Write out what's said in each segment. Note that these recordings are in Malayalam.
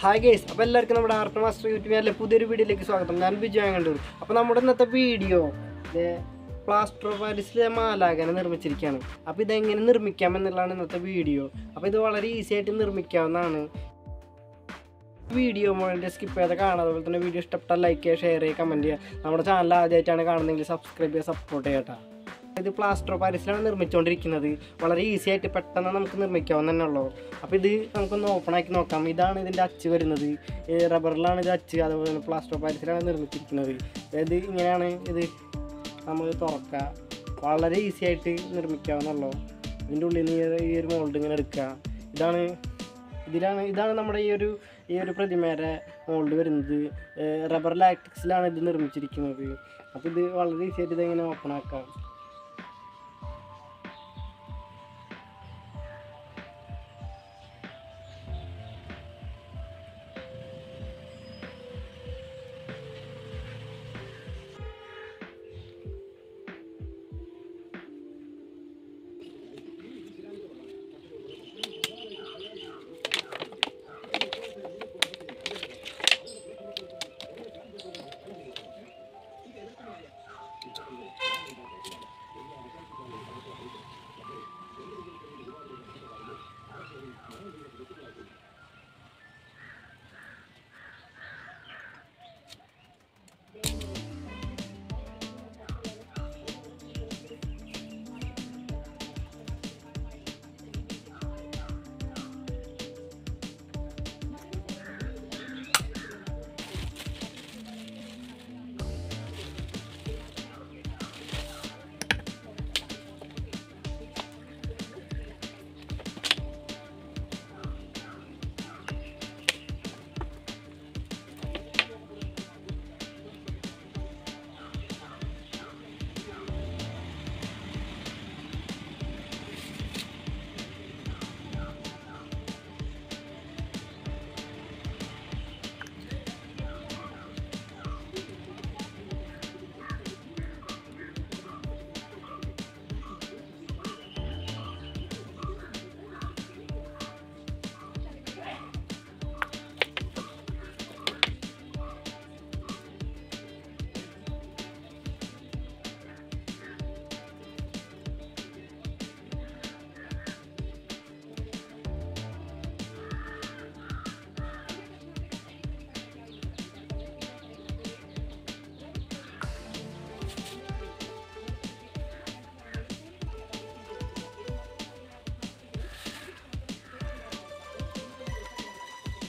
Hi guys, welcome to our Artmaster YouTube video. അപ്പോൾ നമ്മുടെ ഇന്നത്തെ വീഡിയോ പ്ലാസ്റ്റർ ഓഫ് പാരീസിലെ മാലാഖനെ നിർമ്മിച്ചിരിക്കുകയാണ്. അപ്പോൾ ഇത് എങ്ങനെ നിർമ്മിക്കാം എന്നുള്ളതാണ് ഇന്നത്തെ വീഡിയോ. അപ്പോൾ ഇത് വളരെ ഈസി ആയിട്ട് നിർമ്മിക്കാവുന്നതാണ്. വീഡിയോ മോളെ സ്കിപ്പ് ചെയ്യാതെ കാണുക. അതുപോലെ തന്നെ വീഡിയോ ഇഷ്ടപ്പെട്ടാൽ ലൈക്ക് ചെയ്യുക, ഷെയർ ചെയ്യുക, കമന്റ് ചെയ്യുക. നമ്മുടെ ചാനൽ ആദ്യമായിട്ടാണ് കാണുന്നതെങ്കിൽ സബ്സ്ക്രൈബ് ചെയ്യുക, സപ്പോർട്ട് ചെയ്യുക. ഇത് പ്ലാസ്റ്റർ ഓഫ് പാരീസിലാണ് നിർമ്മിച്ചുകൊണ്ടിരിക്കുന്നത്. വളരെ ഈസി ആയിട്ട് പെട്ടെന്ന് നമുക്ക് നിർമ്മിക്കാവുന്ന തന്നെ ഉള്ളൂ. അപ്പോൾ ഇത് നമുക്കൊന്ന് ഓപ്പൺ ആക്കി നോക്കാം. ഇതാണ് ഇതിൻ്റെ അച്ച് വരുന്നത്. റബ്ബറിലാണ് ഇത് അച്ച്. അതുപോലെ തന്നെ പ്ലാസ്റ്റർ ഓഫ് പാരീസിലാണ് നിർമ്മിച്ചിരിക്കുന്നത്. അതായത് ഇങ്ങനെയാണ് ഇത് നമ്മൾ തുറക്കുക. വളരെ ഈസി ആയിട്ട് നിർമ്മിക്കാവുന്നുള്ളൂ. ഇതിൻ്റെ ഉള്ളിൽ നിന്ന് ഈ ഒരു മോൾഡ് ഇങ്ങനെ എടുക്കുക. ഇതാണ് നമ്മുടെ ഈ ഒരു പ്രതിമയുടെ മോൾഡ് വരുന്നത്. റബ്ബർ ലാറ്റിക്സിലാണ് ഇത് നിർമ്മിച്ചിരിക്കുന്നത്. അപ്പോൾ ഇത് വളരെ ഈസി ആയിട്ട് ഇതെങ്ങനെ ഓപ്പൺ ആക്കാം. അപ്പോൾ അതായത്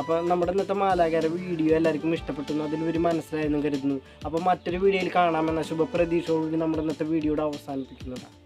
അപ്പോൾ നമ്മുടെ ഇന്നത്തെ മാലാഖയുടെ വീഡിയോ എല്ലാവർക്കും ഇഷ്ടപ്പെട്ടു അതിലൊരു മനസ്സിലായെന്ന് കരുതുന്നു. അപ്പോൾ മറ്റൊരു വീഡിയോയിൽ കാണാമെന്ന ശുഭപ്രതീക്ഷയോടുകൂടി നമ്മുടെ ഇന്നത്തെ വീഡിയോയുടെ അവസാനിപ്പിക്കുന്നതാണ്.